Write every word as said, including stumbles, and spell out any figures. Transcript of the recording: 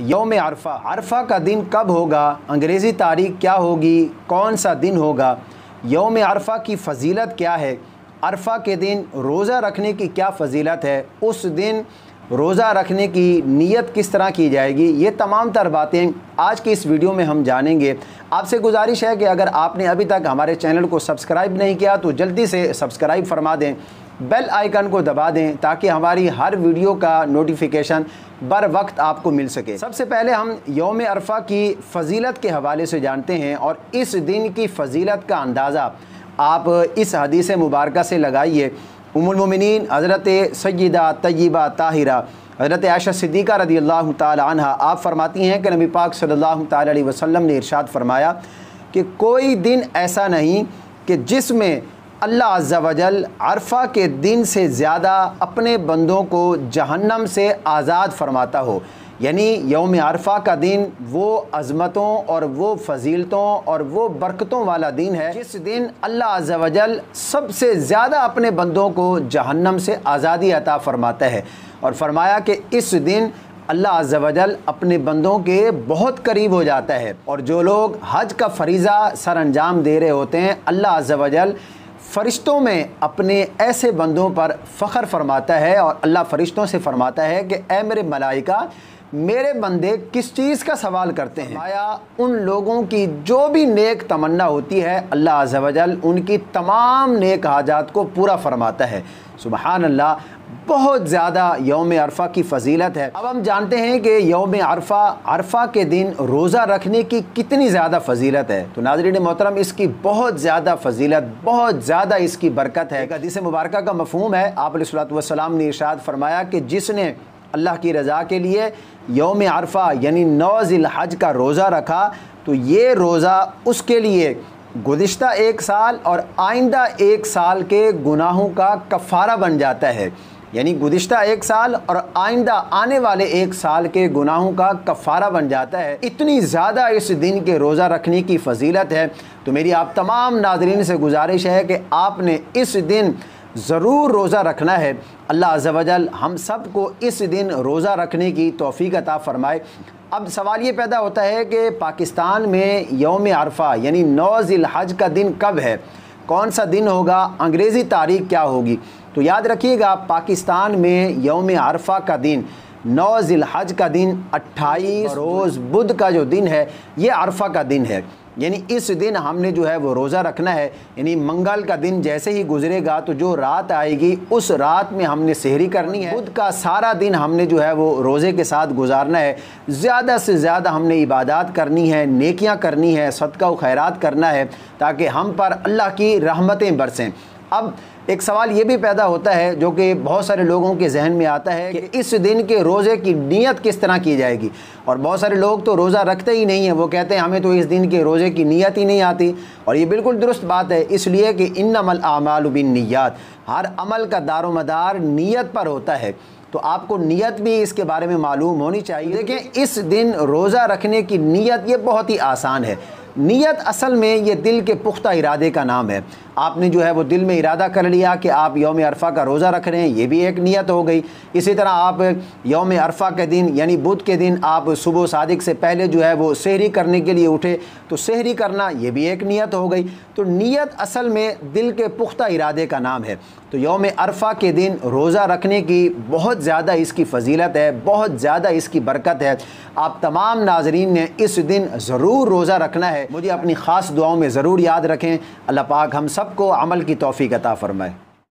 यौम अरफा, अरफा का दिन कब होगा, अंग्रेज़ी तारीख क्या होगी, कौन सा दिन होगा, यौम अरफा की फजीलत क्या है, अरफा के दिन रोज़ा रखने की क्या फजीलत है, उस दिन रोज़ा रखने की नीयत किस तरह की जाएगी, ये तमाम तर बातें आज की इस वीडियो में हम जानेंगे। आपसे गुजारिश है कि अगर आपने अभी तक हमारे चैनल को सब्सक्राइब नहीं किया तो जल्दी से सब्सक्राइब फरमा दें, बेल आइकन को दबा दें ताकि हमारी हर वीडियो का नोटिफिकेशन बर वक्त आपको मिल सके। सबसे पहले हम यौम अरफा की फ़जीलत के हवाले से जानते हैं और इस दिन की फ़जीलत का अंदाज़ा आप इस हदीस मुबारक से लगाइए। उम्मुल मोमिनीन हज़रत सय्यदा तय्यबा ताहिरा हज़रत आयशा सिद्दीक़ा रदियल्लाहु ताला अन्हा आप फ़रमाती हैं कि नबी पाक सल्लल्लाहु ताला अलैहि वसल्लम ने इरशाद फरमाया कि कोई दिन ऐसा नहीं कि जिसमें अल्लाह अज़्ज़ा वजल अरफा के दिन से ज़्यादा अपने बंदों को जहन्नम से आज़ाद फरमाता हो। यानी यौम अरफा का दिन वो अज़मतों और वो फजीलतों और वो बरकतों वाला दिन है जिस दिन अल्लाह अज़्ज़ा वजल सबसे ज़्यादा अपने बंदों को जहन्नम से आज़ादी अता फ़रमाता है। और फरमाया कि इस दिन अल्लाह अज़्ज़ा वजल अपने बंदों के बहुत करीब हो जाता है। और जो लोग हज का फरीज़ा सर अंजाम दे रहे होते हैं, अल्लाह अज़्ज़ा वजल फ़रिश्तों में अपने ऐसे बंदों पर फ़ख्र फरमाता है और अल्लाह फ़रिश्तों से फरमाता है कि ऐ मेरे मलाइका, मेरे बंदे किस चीज़ का सवाल करते हैं। आया उन लोगों की जो भी नेक तमन्ना होती है अल्लाह अज़्ज़ा वजल उनकी तमाम नेक हाजात को पूरा फरमाता है। सुबहानअल्लाह, बहुत ज़्यादा यौम अरफा की फजीलत है। अब हम जानते हैं कि यौम अरफा, अरफा के दिन रोज़ा रखने की कितनी ज़्यादा फजीलत है। तो नाज़रीन मोहतरम, इसकी बहुत ज़्यादा फजीलत, बहुत ज़्यादा इसकी बरकत है। हदीस मुबारक का मफहूम है, आप अलैहिस्सलातु वस्सलाम ने इरशाद फरमाया कि जिसने अल्लाह की रज़ा के लिए यौम अरफा यानी नौ ज़िल हज का रोज़ा रखा तो ये रोज़ा उसके लिए गुज़िश्ता एक साल और आइंदा एक साल के गुनाहों का कफ़ारा बन जाता है। यानी गुज़िश्ता एक साल और आइंदा आने वाले एक साल के गुनाहों का कफ़ारा बन जाता है। इतनी ज़्यादा इस दिन के रोज़ा रखने की फजीलत है। तो मेरी आप तमाम नाज़रीन से गुजारिश है कि आपने इस दिन ज़रूर रोज़ा रखना है। अल्लाह अज़्ज़ा वजल हम सब को इस दिन रोज़ा रखने की तौफ़ीक़ अता फ़रमाए। अब सवाल ये पैदा होता है कि पाकिस्तान में यौम अरफा यानी नौ ज़िल हज का दिन कब है, कौन सा दिन होगा, अंग्रेज़ी तारीख क्या होगी। तो याद रखिएगा, पाकिस्तान में यौम अरफा का दिन, नौ ज़िल हज का दिन, अट्ठाईस रोज़ बुध का जो दिन है, ये अरफा का दिन है। यानी इस दिन हमने जो है वो रोज़ा रखना है। यानी मंगल का दिन जैसे ही गुजरेगा तो जो रात आएगी उस रात में हमने सहरी करनी है। बुध का सारा दिन हमने जो है वो रोज़े के साथ गुजारना है। ज़्यादा से ज़्यादा हमने इबादत करनी है, नेकियां करनी है, सदका व खैरात करना है ताकि हम पर अल्लाह की रहमतें बरसें। अब एक सवाल ये भी पैदा होता है जो कि बहुत सारे लोगों के जहन में आता है कि इस दिन के रोज़े की नीयत किस तरह की जाएगी। और बहुत सारे लोग तो रोज़ा रखते ही नहीं हैं, वो कहते हैं हमें तो इस दिन के रोज़े की नीयत ही नहीं आती। और ये बिल्कुल दुरुस्त बात है, इसलिए कि इन्नमल आमालु बिन्नियात, हर अमल का दारोमदार नीयत पर होता है। तो आपको नीयत भी इसके बारे में मालूम होनी चाहिए। देखें, इस दिन रोज़ा रखने की नीयत ये बहुत ही आसान है। नीयत असल में ये दिल के पुख्ता इरादे का नाम है। आपने जो है वो दिल में इरादा कर लिया कि आप यौम अरफा का रोज़ा रख रहे हैं, ये भी एक नीयत हो गई। इसी तरह आप यौम अरफा के दिन यानी बुध के दिन आप सुबह सादिक से पहले जो है वो सहरी करने के लिए उठे तो सहरी करना, ये भी एक नीयत हो गई। तो नीयत असल में दिल के पुख्ता इरादे का नाम है। तो यौम अरफा के दिन रोज़ा रखने की बहुत ज़्यादा इसकी फजीलत है, बहुत ज़्यादा इसकी बरकत है। आप तमाम नाजरीन ने इस दिन ज़रूर रोज़ा रखना है। मुझे अपनी ख़ास दुआओं में ज़रूर याद रखें। अल्लाह पाक हम सबको अमल की तौफीक अता फ़रमाए।